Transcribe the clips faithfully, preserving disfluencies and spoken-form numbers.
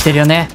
来てるよね。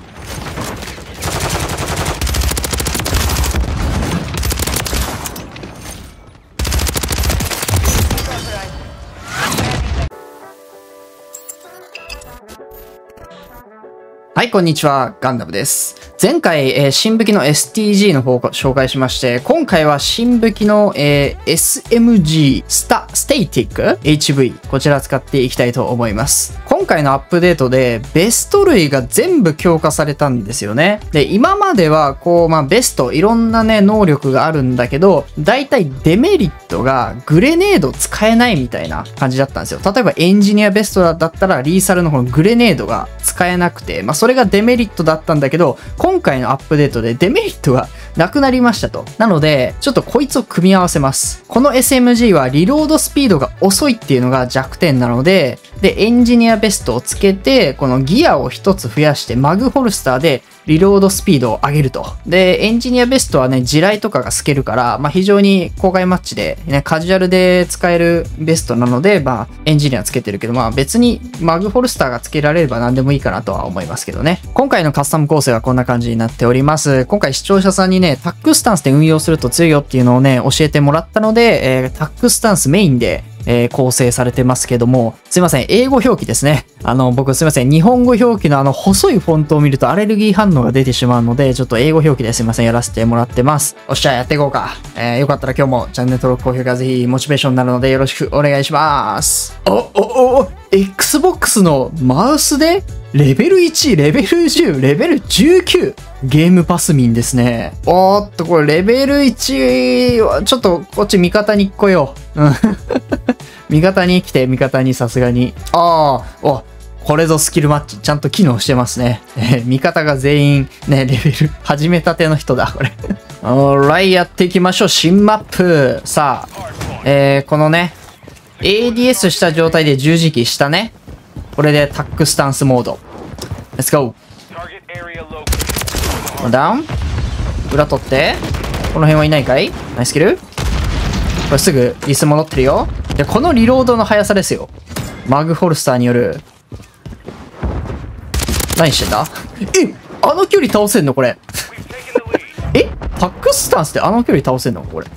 はい、こんにちは。ガンダムです。前回、えー、新武器の エスティージー の方を紹介しまして、今回は新武器の、えー、エスエムジー、スタ、ステイティック ?エイチブイ。こちら使っていきたいと思います。今回のアップデートで、ベスト類が全部強化されたんですよね。で、今までは、こう、まあ、ベスト、いろんなね、能力があるんだけど、大体デメリットが、グレネード使えないみたいな感じだったんですよ。例えば、エンジニアベストだったら、リーサルのこのグレネードが使えなくて、まあ、それがデメリットだったんだけど、今回のアップデートでデメリットがなくなりましたと。なので、ちょっとこいつを組み合わせます。この エスエムジー はリロードスピードが遅いっていうのが弱点なので、で、エンジニアベストをつけて、このギアをひとつ増やして、マグホルスターでリロードスピードを上げると。で、エンジニアベストはね、地雷とかが透けるから、まあ非常に公開マッチで、ね、カジュアルで使えるベストなので、まあエンジニアつけてるけど、まあ別にマグホルスターがつけられれば何でもいいかなとは思いますけどね。今回のカスタム構成はこんな感じになっております。今回視聴者さんにね、タックスタンスで運用すると強いよっていうのをね、教えてもらったので、えー、タックスタンスメインで、えー、構成されてますけども、すいません、英語表記ですね。あの、僕すいません、日本語表記のあの、細いフォントを見るとアレルギー反応が出てしまうので、ちょっと英語表記ですいません、やらせてもらってます。おっしゃ、やっていこうか。えー、よかったら今日もチャンネル登録、高評価、ぜひモチベーションになるのでよろしくお願いします。お、お、お、Xbox のマウスでレベルいち、レベルじゅう、レベルじゅうきゅう。ゲームパスミンですね。おーっと、これレベルいちは、ちょっとこっち味方に来よう。うん。味方に来て、味方にさすがに。ああ、お、これぞスキルマッチ。ちゃんと機能してますね。えー、味方が全員、ね、レベル、始めたての人だ、これ。おーらい、やっていきましょう。新マップ。さあ、えー、このね、エーディーエス した状態で十字キーしたね。これでタックスタンスモード。Let's go! ダウン。裏取って。この辺はいないかい？ナイスキル。これすぐリス戻ってるよ。じゃ、このリロードの速さですよ。マグホルスターによる。何してんだ？え、あの距離倒せんのこれ。え、タックスタンスってあの距離倒せんのこれ。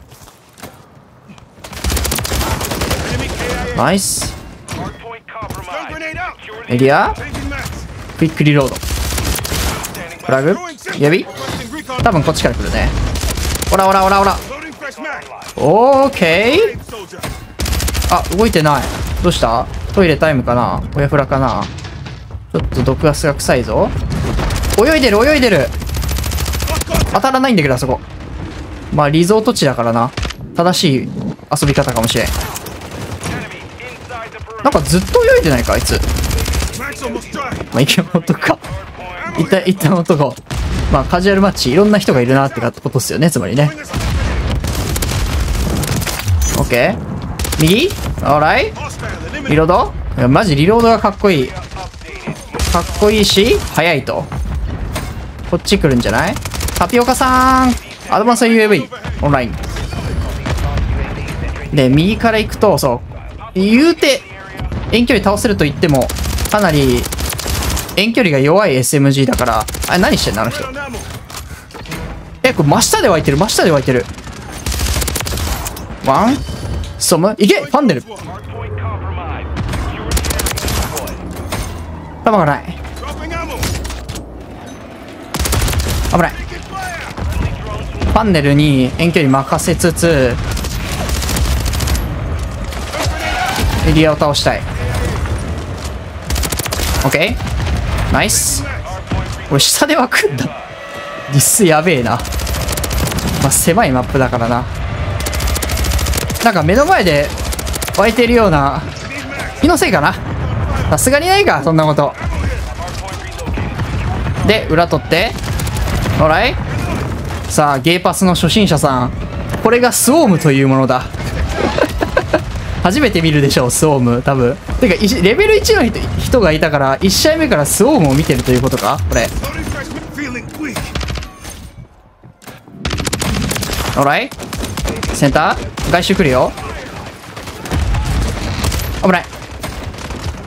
ナイス。エリアクイックリロードフラグ指多分こっちから来るね。オラオラオラオラオーケー。あ、動いてない。どうした？トイレタイムかな？親フラかな？ちょっと毒ガスが臭いぞ。泳いでる泳いでる。当たらないんだけどあそこ。まあリゾート地だからな。正しい遊び方かもしれん。なんかずっと泳いでないかあいつ。まあ、一旦男か。一旦、一旦男。まあ、カジュアルマッチ、いろんな人がいるなってことっすよね、つまりね。オッケー。右？オーライ？リロード？いや、マジリロードがかっこいい。かっこいいし、早いと。こっち来るんじゃない？タピオカさーん。アドバンス ユーエーブイ。オンライン。で、右から行くと、そう。言うて、遠距離倒せると言っても、かなり遠距離が弱い エスエムジー だから、あれ何してんのあの人。え、これ真下で湧いてる、真下で湧いてる。ワン、ソム、いけファンデル。弾がない。危ない。ファンデルに遠距離任せつつ、エリアを倒したい。オッケーナイス。これ下で湧くんだ。ディスやべえな。まあ、狭いマップだからな。なんか目の前で湧いてるような気のせいかな。さすがにないかそんなこと。で裏取ってオーライ。さあゲーパスの初心者さん、これがスウォームというものだ。初めて見るでしょう、スウォーム、多分。てか、レベルいちの 人, 人がいたから、いち試合目からスウォームを見てるということかこれ。オーライセンター外周来るよ。危ない。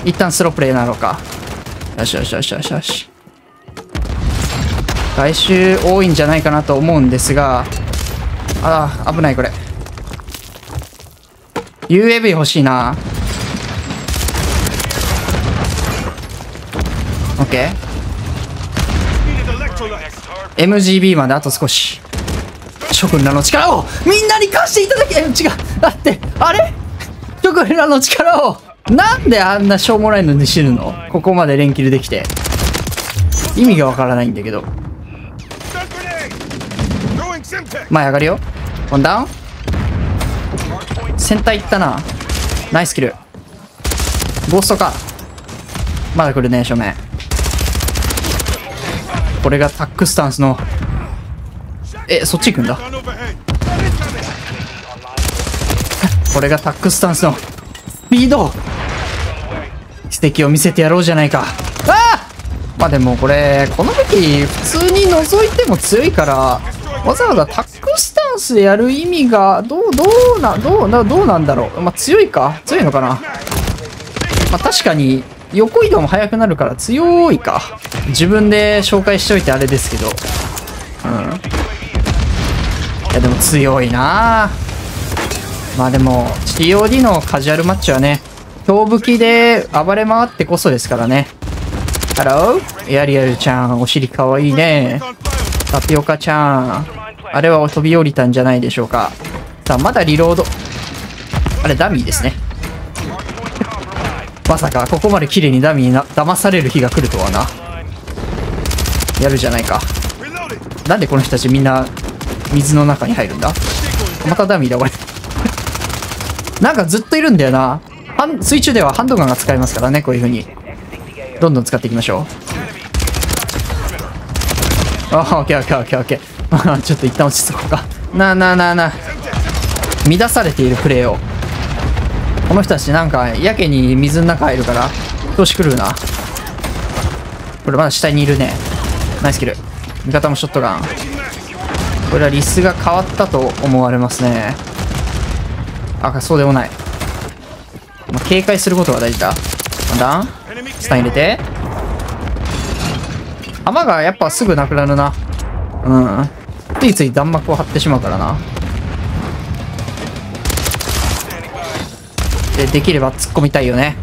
一旦スロープレイなのか。よしよしよしよしよし。来週多いんじゃないかなと思うんですが、ああ危ない。これ ユーエーブイ 欲しいな。 OK、 エムジービー まであと少し。諸君らの力をみんなに貸していただけ。違う、だってあれ、諸君らの力を。なんであんなしょうもないのに死ぬの。ここまで連キルできて意味がわからないんだけど。前上がるよ。ワンダウン。先端行ったな。ナイスキル。ゴーストか。まだ来るね、正面。これがタックスタンスの。え、そっち行くんだ。これがタックスタンスのスピード。素敵を見せてやろうじゃないか。あー、まあでもこれこの武器普通に覗いても強いから、わざわざタックスタンスでやる意味がどうどうなどうなどうなんだろう。まあ強いか、強いのかな。まあ確かに横移動も速くなるから強いか。自分で紹介しといてあれですけど、うん、いやでも強いな。まあでも ティーオーディー のカジュアルマッチはね、強武器で暴れ回ってこそですからね。ハローエアリアルちゃん、お尻かわいいね。タピオカちゃん、あれは飛び降りたんじゃないでしょうか。さあまだリロード。あれダミーですね。まさかここまで綺麗にダミーな騙される日が来るとはな。やるじゃないか。なんでこの人たちみんな水の中に入るんだ。またダミーだこれ。なんかずっといるんだよな。水中ではハンドガンが使えますからね。こういう風にどんどん使っていきましょう。オッケーオッケーオッケーオッケー。ちょっと一旦落ち着こうかな。あなあなあなあ、乱されているプレーを。この人たちなんかやけに水の中入るから調子狂うな。これまだ下にいるね。ナイスキル。味方もショットガン。これはリスが変わったと思われますね。あ、そうでもない、まあ、警戒することが大事だ。だんスタン入れて。弾がやっぱすぐなくなるな。うん、ついつい弾幕を張ってしまうからな。でできれば突っ込みたいよね、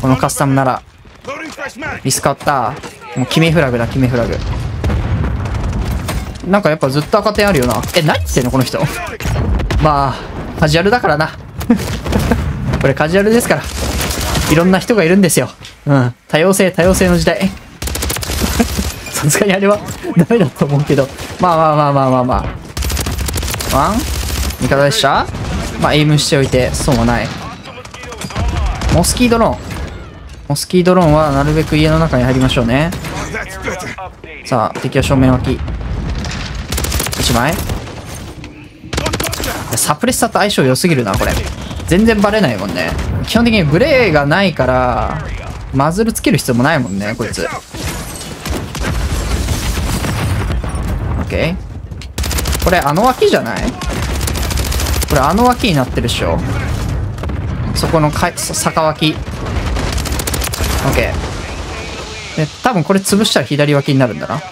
このカスタムなら。リス変わった。もう決めフラグだ、決めフラグ。なんかやっぱずっと赤点あるよな。え、何してんのこの人。まあカジュアルだからな。これカジュアルですから、いろんな人がいるんですよ。うん、多様性、多様性の時代。さすがにあれはダメだと思うけど、まあまあまあまあまあまあ。ワン味方でした。まあエイムしておいて損はない。モスキードローン、モスキードローンはなるべく家の中に入りましょうね。さあ敵は正面脇。いちまい。サプレッサーと相性良すぎるなこれ。全然バレないもんね。基本的にブレーがないからマズルつける必要もないもんねこいつ。これあの脇じゃない？これあの脇になってるでしょ。そこのか坂脇。 OK で多分これ潰したら左脇になるんだな。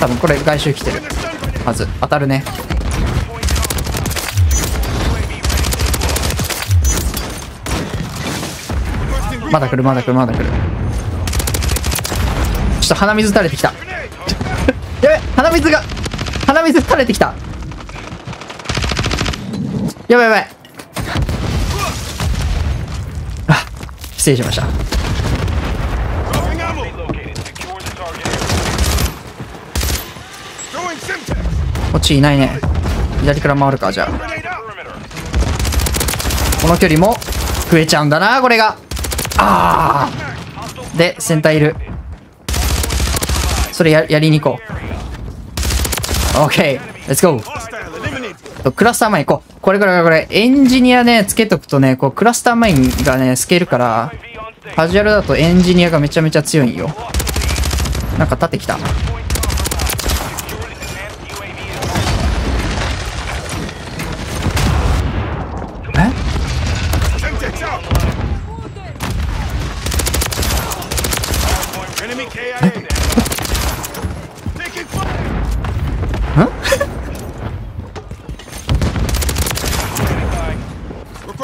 多分これ外周来てるはず。当たるね。まだ来るまだ来るまだ来る。ちょっと鼻水垂れてきた。やべ、鼻水が、鼻水垂れてきた。やばいやばい。あ、失礼しました。こっちいないね。左から回るか。じゃあこの距離も増えちゃうんだなこれが。ああ、で先端いる。それ や, やりに行こう。OK! Let's go! クラスターマイン、こう、これこれこれ、エンジニアね、つけとくとね、こう、クラスターマインがね、透けるから、カジュアルだとエンジニアがめちゃめちゃ強いんよ。なんか立ってきた。え？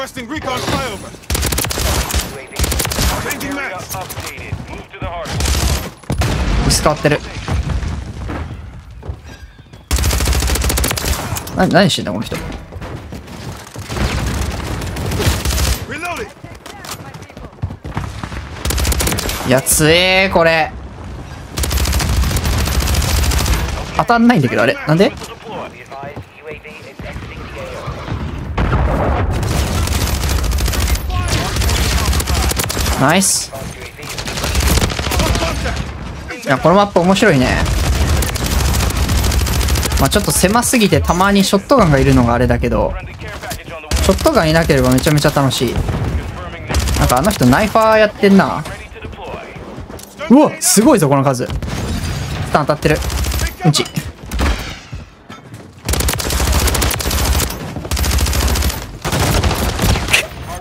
Requesting recon flyover. Changing maps. Move to the hard. 薄変わってる。な、何してんだこの人。いやつえーこれ。当たんないんだけどあれなんで？ナイス。いやこのマップ面白いね。まあちょっと狭すぎてたまにショットガンがいるのがあれだけど、ショットガンいなければめちゃめちゃ楽しい。なんかあの人ナイファーやってんな。うわすごいぞこの数。スタン当たってる。うんち。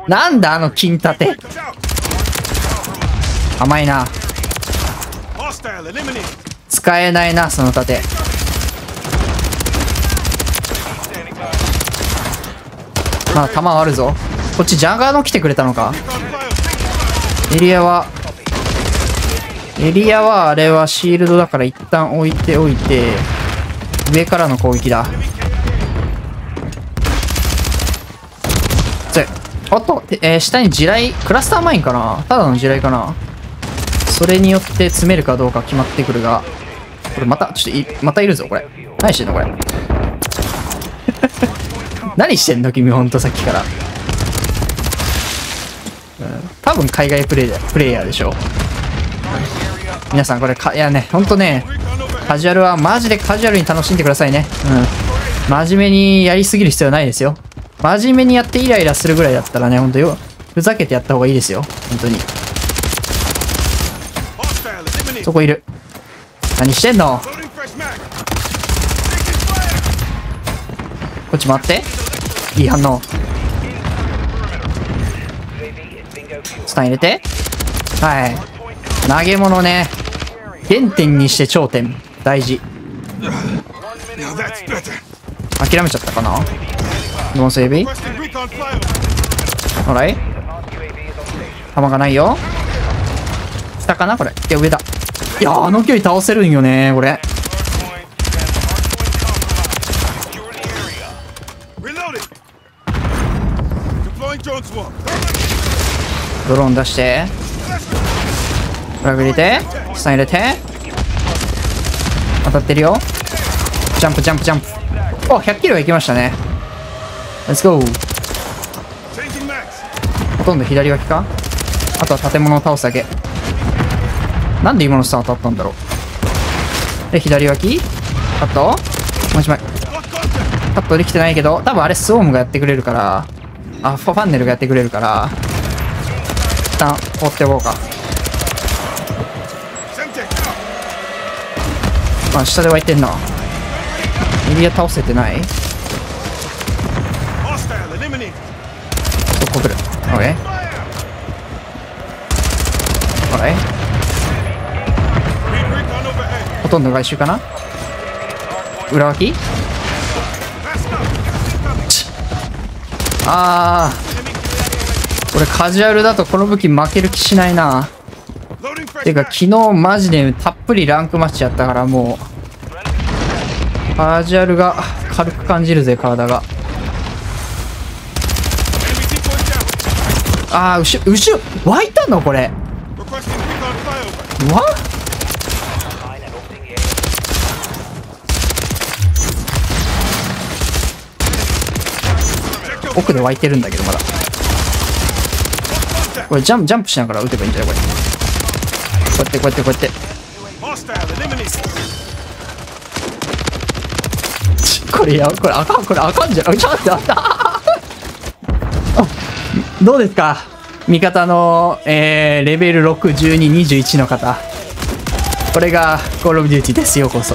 なんだあの金盾。甘いな。使えないなその盾。まあ弾あるぞ。こっちジャガーの来てくれたのか。エリアはエリアはあれはシールドだから一旦置いておいて、上からの攻撃だ。おっと、えー、下に地雷、クラスターマインかな、ただの地雷かな。それによって詰めるかどうか決まってくるが、これまた、ちょっとい、またいるぞ、これ。何してんの、これ。何してんの、君、ほんとさっきから。うん、多分、海外プレイヤー、プレイヤーでしょう。皆さん、これか、いやね、ほんとね、カジュアルはマジでカジュアルに楽しんでくださいね。うん。真面目にやりすぎる必要はないですよ。真面目にやってイライラするぐらいだったらね、ほんとよ、ふざけてやった方がいいですよ。ほんとに。そこいる。何してんの？こっち回って。いい反応。スタン入れて。はい。投げ物ね。原点にして頂点。大事。諦めちゃったかな？ノーセービー。ほらい。弾がないよ。下かなこれ。いや、上だ。いやー、あの距離倒せるんよねー、これ。ドローン出して。フラグ入れて。スタン入れて。当たってるよ。ジャンプ、ジャンプ、ジャンプ。お、ひゃくキロはいきましたね。レッツゴー。ほとんど左脇か。あとは建物を倒すだけ。なんで今のスター当たったんだろう。で、左脇カットもう一枚。カットできてないけど、多分あれスウォームがやってくれるから、あ、ファンネルがやってくれるから、一旦放っておこうか。あ、下で湧いてんな。エリア倒せてない？そこ来る。オッケー。オッケー。ほとんど外周かな。裏脇。ああ、俺カジュアルだとこの武器負ける気しないな。てか昨日マジでたっぷりランクマッチやったから、もうカジュアルが軽く感じるぜ、体が。ああ、後ろ後ろ湧いたのこれ。わっ、奥で湧いてるんだけど、まだこれジャンプ、ジャンプしながら打てばいいんじゃないこれ。こうやってこうやってこうやってこれ、やこれあかん、これあかんじゃない。ちょっとあったどうですか味方の、えー、レベルろく、じゅうに、にじゅういちの方。これがコールオブデューティーです。ようこそ。